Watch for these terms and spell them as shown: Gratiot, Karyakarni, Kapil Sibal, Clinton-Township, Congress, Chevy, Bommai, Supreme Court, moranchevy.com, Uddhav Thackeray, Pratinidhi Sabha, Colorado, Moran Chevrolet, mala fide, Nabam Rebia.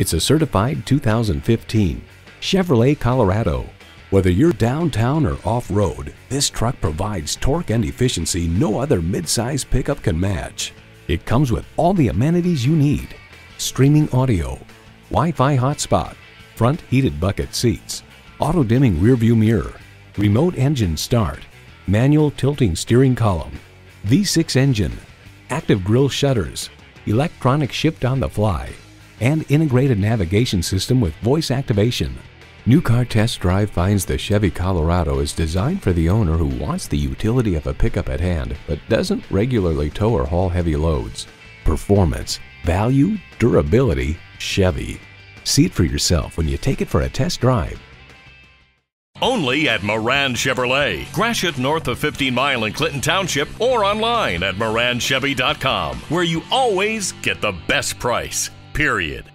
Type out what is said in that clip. It's a certified 2015 Chevrolet Colorado. Whether you're downtown or off-road, this truck provides torque and efficiency no other midsize pickup can match. It comes with all the amenities you need: streaming audio, Wi-Fi hotspot, front heated bucket seats, auto-dimming rearview mirror, remote engine start, manual tilting steering column, V6 engine, active grille shutters, electronic shift on the fly, and integrated navigation system with voice activation. New Car Test Drive finds the Chevy Colorado is designed for the owner who wants the utility of a pickup at hand but doesn't regularly tow or haul heavy loads. Performance, value, durability, Chevy. See it for yourself when you take it for a test drive. Only at Moran Chevrolet, Gratiot north of 15 Mile in Clinton Township, or online at moranchevy.com, where you always get the best price, period.